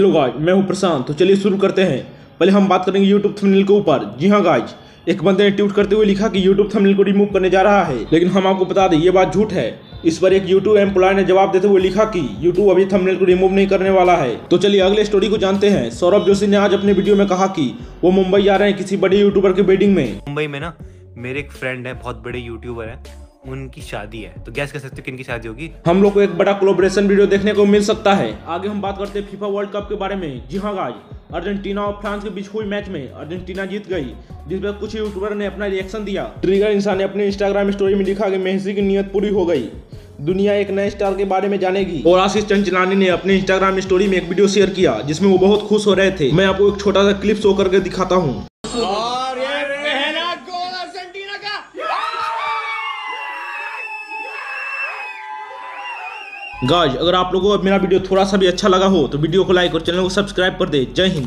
Hello guys, मैं हूं प्रशांत। तो चलिए शुरू करते हैं। पहले हम बात करेंगे यूट्यूब थंबनेल के ऊपर। जी हाँ गाइस, एक बंदे ने ट्वीट करते हुए लिखा कि यूट्यूब थंबनेल को रिमूव करने जा रहा है, लेकिन हम आपको बता दें ये बात झूठ है। इस पर एक यूट्यूब एम्प्लॉय ने जवाब देते हुए लिखा कि यूट्यूब अभी थंबनेल को रिमूव नहीं करने वाला है। तो चलिए अगले स्टोरी को जानते हैं। सौरभ जोशी ने आज अपने वीडियो में कहा कि वो मुंबई जा रहे हैं किसी बड़े यूट्यूबर के वेडिंग में। मुंबई में ना मेरे एक फ्रेंड है, बहुत बड़े यूट्यूबर है, उनकी शादी है। तो गैस कर सकते हो किनकी शादी होगी। हम लोग को एक बड़ा कोलैबोरेशन वीडियो देखने को मिल सकता है। आगे हम बात करते हैं फीफा वर्ल्ड कप के बारे में। जी हाँ गाइस, अर्जेंटीना और फ्रांस के बीच हुई मैच में अर्जेंटीना जीत गई, जिसमें कुछ यूट्यूबर ने अपना रिएक्शन दिया। ट्रिगर इंसान ने अपने इंस्टाग्राम स्टोरी में लिखा कि मेसी की नियत पूरी हो गई, दुनिया एक नए स्टार के बारे में जानेगी। और आशीष चंचलानी ने अपने इंस्टाग्राम स्टोरी में एक वीडियो शेयर किया जिसमें वो बहुत खुश हो रहे थे। मैं आपको एक छोटा सा क्लिप शो करके दिखाता हूँ। गाइस, अगर आप लोगों को मेरा वीडियो थोड़ा सा भी अच्छा लगा हो तो वीडियो को लाइक और चैनल को सब्सक्राइब कर दे। जय हिंद।